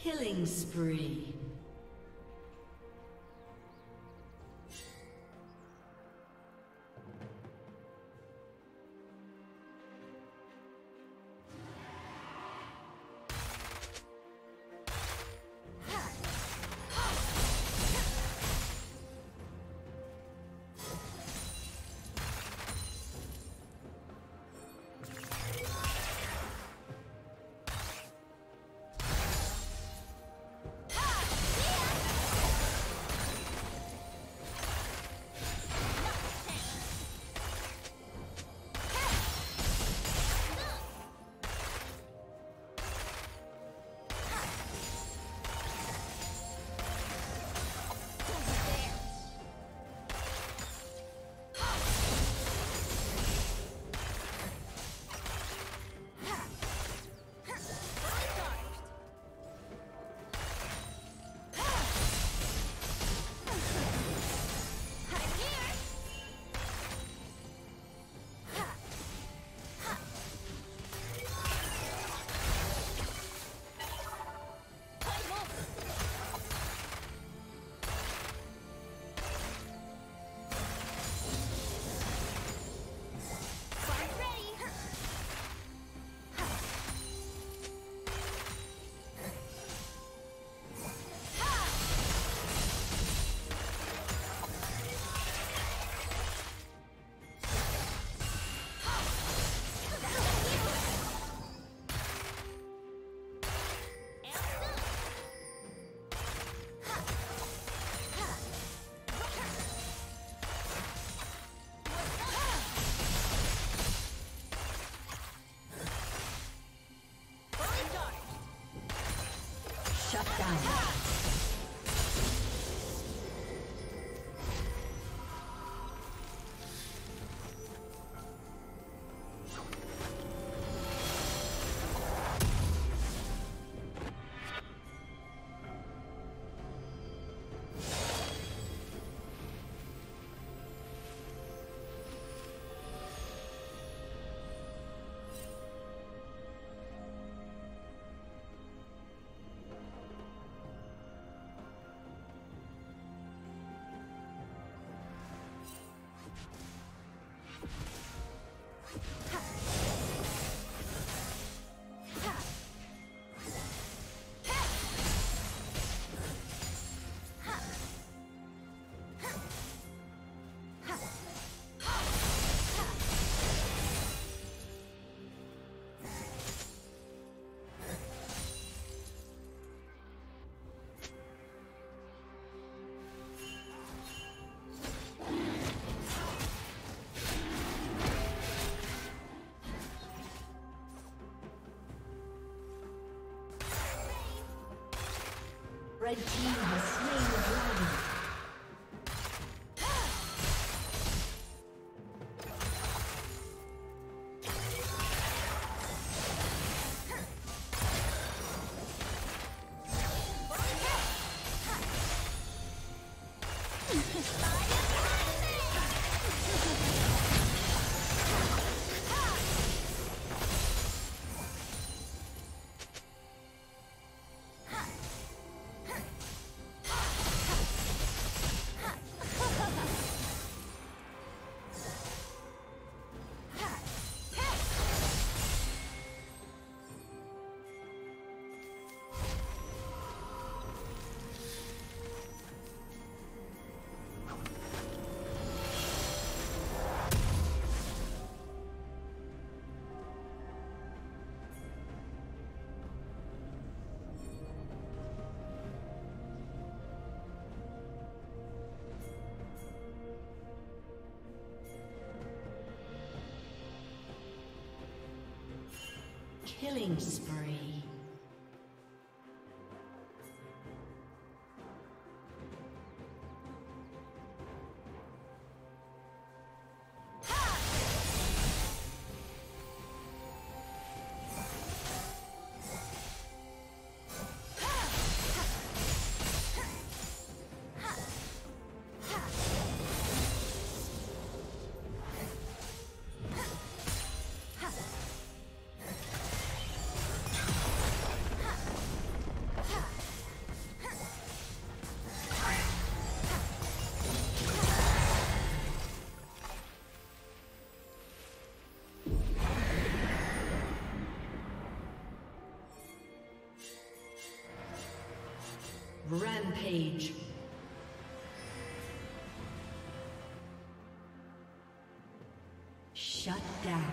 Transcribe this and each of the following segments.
Killing spree. Shut down. Red team has slain the dragon. Killing spree. Ha! Rampage. Shut down.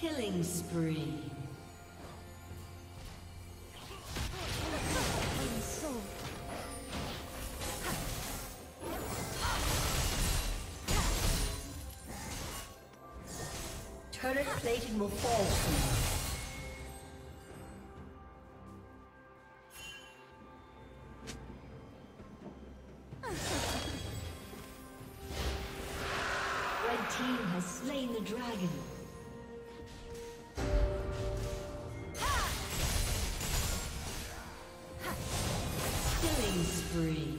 Killing spree. Turret plating will fall soon. Red Team has slain the dragon. Spree.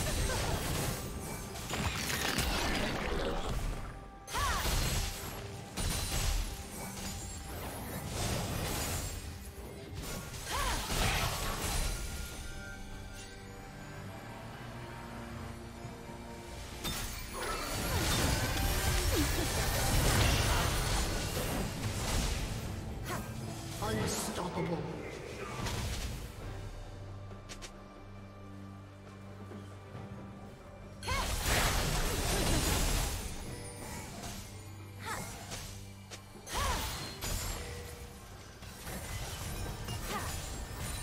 His turret has been destroyed.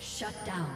Shut down.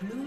Blue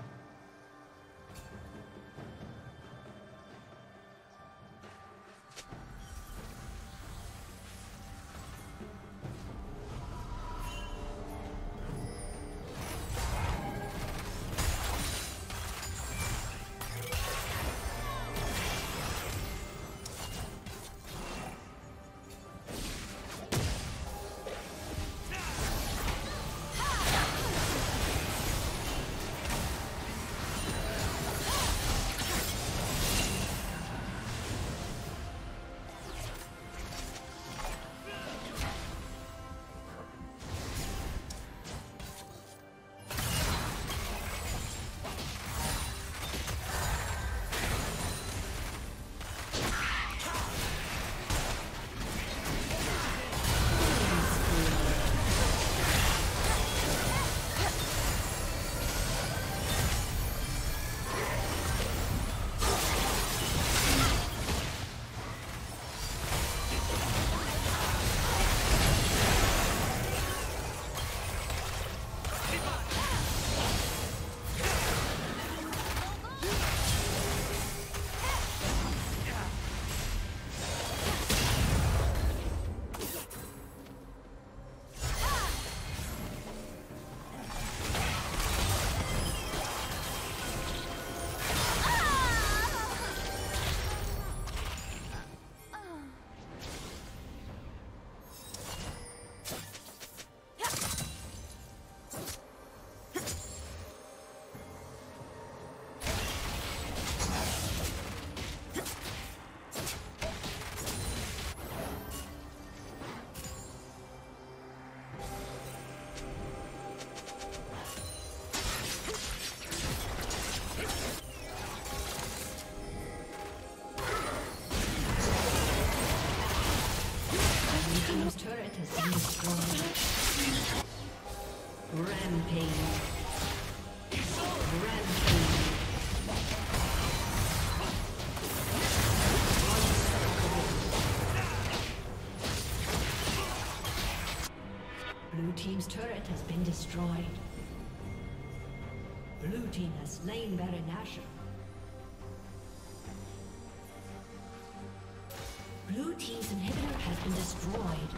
Blue team's turret has been destroyed. Blue team has slain Baron Nashor. Blue team's inhibitor has been destroyed.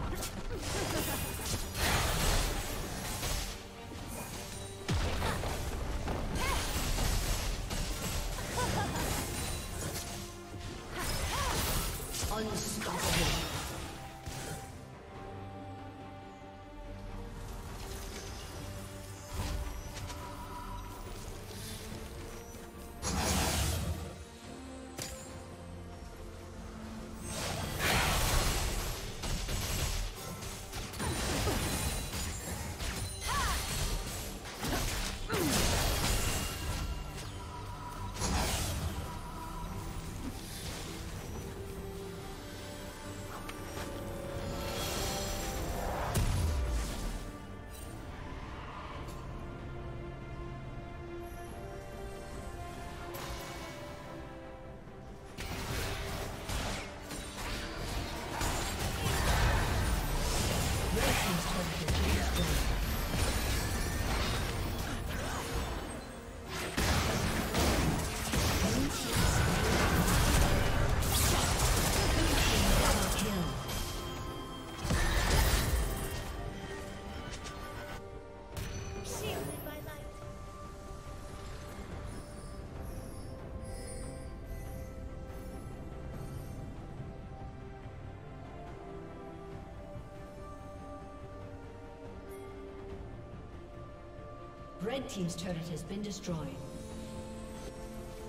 Red team's turret has been destroyed.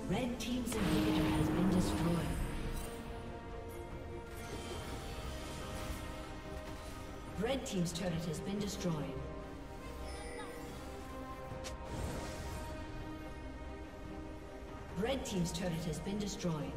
Red team's inhibitor has been destroyed. Red team's turret has been destroyed. Red Team's turret has been destroyed.